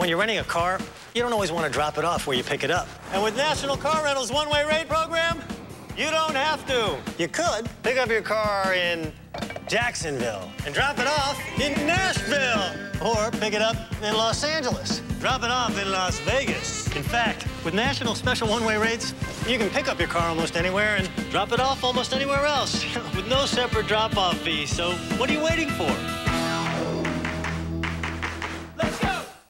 When you're renting a car, you don't always want to drop it off where you pick it up. And with National Car Rentals' one-way rate program, you don't have to. You could pick up your car in Jacksonville and drop it off in Nashville, or pick it up in Los Angeles, drop it off in Las Vegas. In fact, with National special one-way rates, you can pick up your car almost anywhere and drop it off almost anywhere else with no separate drop-off fee. So what are you waiting for?